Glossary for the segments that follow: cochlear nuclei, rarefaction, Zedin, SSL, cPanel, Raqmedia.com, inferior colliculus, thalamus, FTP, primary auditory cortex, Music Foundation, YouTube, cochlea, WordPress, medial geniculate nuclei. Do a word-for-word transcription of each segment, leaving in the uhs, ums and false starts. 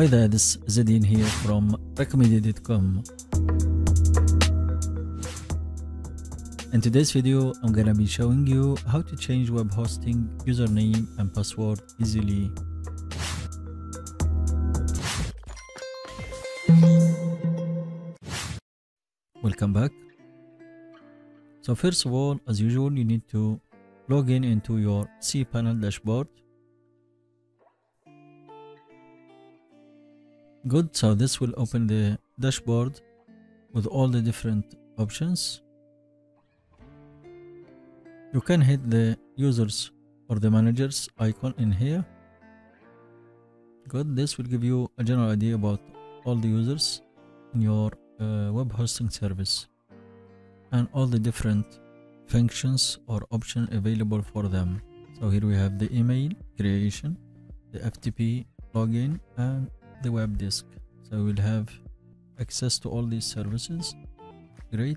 Hi there, this is Zedin here from Raqmedia dot com. In today's video, I'm gonna be showing you how to change web hosting username and password easily. Welcome back. So first of all, as usual, you need to log in into your cPanel dashboard. Good, so this will open the dashboard with all the different options. You can hit the users or the managers icon in here. Good, this will give you a general idea about all the users in your uh, web hosting service and all the different functions or options available for them. So here we have the email creation, the F T P login, and the web disk, so we'll have access to all these services. Great,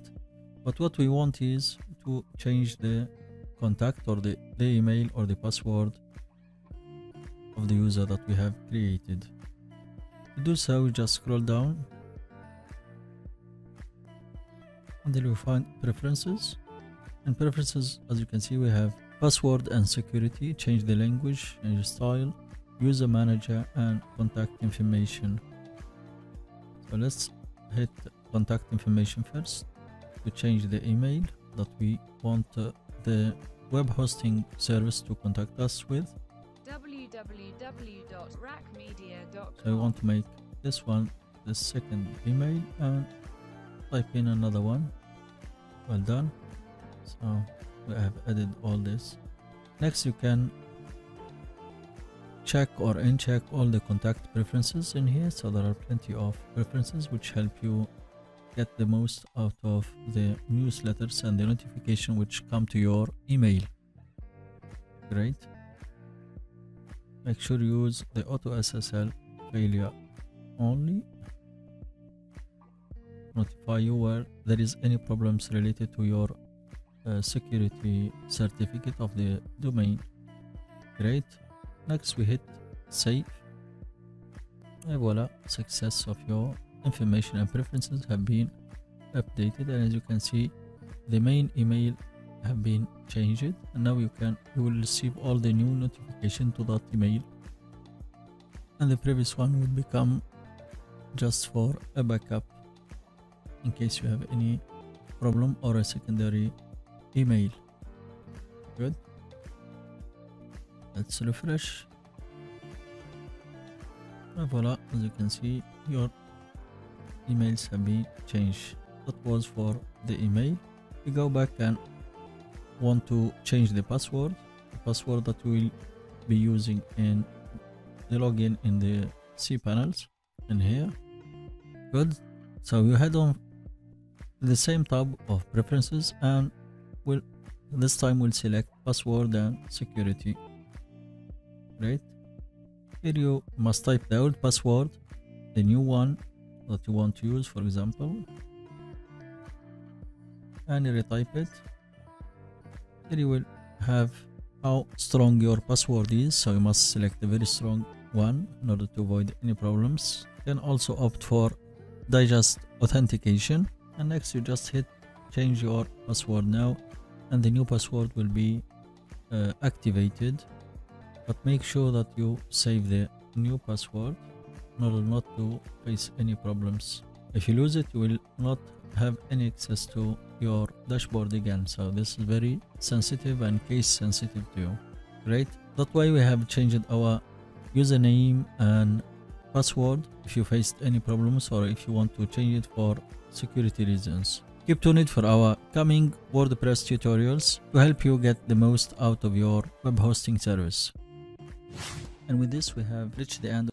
but what we want is to change the contact or the, the email or the password of the user that we have created. To do so, we just scroll down until we find preferences. And preferences, as you can see, we have password and security, change the language, change the style, user manager, and contact information. So let's hit contact information first to change the email that we want uh, the web hosting service to contact us with. w w w dot raqmedia dot com. So I want to make this one the second email and type in another one. Well done. So we have added all this. Next, you can check or uncheck all the contact preferences in here. So there are plenty of preferences which help you get the most out of the newsletters and the notification which come to your email. Great. Make sure you use the auto S S L failure only. Notify you where there is any problems related to your uh, security certificate of the domain. Great. Next, we hit save, and voila, success of your information and preferences have been updated. And as you can see, the main email have been changed, and now you can you will receive all the new notification to that email, and the previous one will become just for a backup in case you have any problem or a secondary email. Good. Let's refresh, and voila, as you can see, your emails have been changed. That was for the email. We go back and want to change the password, the password that we will be using in the login in the cPanels in here. Good, so you head on the same tab of preferences, and we'll, this time we'll select password and security. Great. Here you must type the old password, the new one that you want to use, for example, and retype it. Here you will have how strong your password is, so you must select a very strong one in order to avoid any problems. You can also opt for digest authentication, and next you just hit change your password now, and the new password will be uh, activated. But make sure that you save the new password in order not to face any problems. If you lose it, you will not have any access to your dashboard again. So this is very sensitive and case sensitive too. Great. That way we have changed our username and password if you faced any problems or if you want to change it for security reasons. Keep tuned for our coming WordPress tutorials to help you get the most out of your web hosting service. And with this, we have reached the end.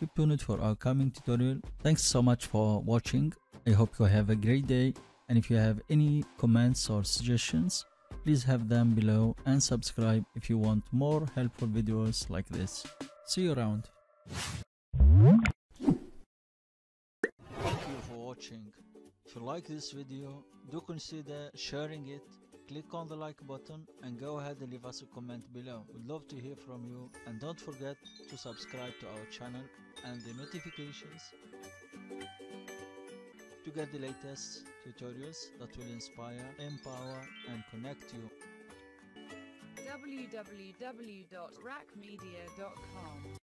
Keep tuned for our coming tutorial. Thanks so much for watching. I hope you have a great day, and if you have any comments or suggestions, please have them below, and subscribe if you want more helpful videos like this. See you around. Thank you for watching. If you like this video, do consider sharing it click on the like button and go ahead and leave us a comment below. We'd love to hear from you, and don't forget to subscribe to our channel and the notifications to get the latest tutorials that will inspire, empower and connect you. w w w dot raqmedia dot com